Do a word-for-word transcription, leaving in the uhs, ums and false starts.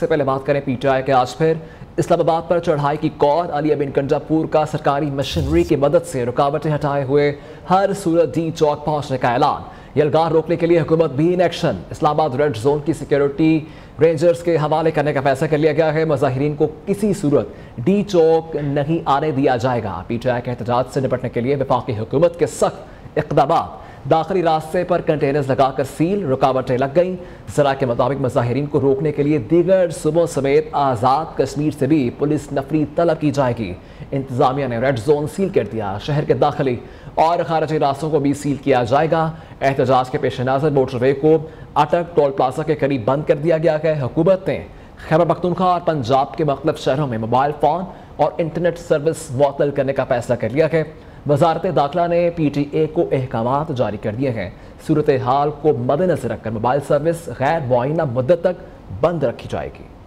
सबसे पहले बात करें पीटीआई के, आज फिर इस्लामाबाद पर चढ़ाई की कौर। अली बिन कंजापुर का सरकारी मशीनरी की मदद से रुकावटें हटाए हुए हर सूरत डी चौक पहुंचने का ऐलान। यलगार रोकने के लिए हुकूमत भी in action. Islamabad red zone की सिक्योरिटी रेंजर्स के हवाले करने का फैसला कर लिया गया है। मुजाहिरीन को किसी सूरत डी चौक नहीं आने दिया जाएगा। पीटीआई के एहतजाज से निपटने के लिए वफाकी हुकूमत के सख्त इक़दाम। दाखिली रास्ते पर कंटेनर्स लगाकर सील, रुकावटें लग गईं। जरा के मुताबिक मुजाहिरीन को रोकने के लिए दीगर सूबों समेत आज़ाद कश्मीर से भी पुलिस नफरी तलब की जाएगी। इंतजामिया ने रेड जोन सील कर दिया। शहर के दाखिली और खारजी रास्तों को भी सील किया जाएगा। एहतजाज के पेश नज़र मोटरवे को अटक टोल प्लाजा के करीब बंद कर दिया गया है। हुकूमत ने खैबर पख्तूनख्वा और पंजाब के मुख्तलिफ शहरों में मोबाइल फ़ोन और इंटरनेट सर्विस मुअत्तल करने का फैसला कर लिया है। वजारत-ए-दाखला ने पीटीए को अहकाम जारी कर दिए हैं। सूरत हाल को मद्देनजर रखकर मोबाइल सर्विस गैर मुआयना मुद्दत तक बंद रखी जाएगी।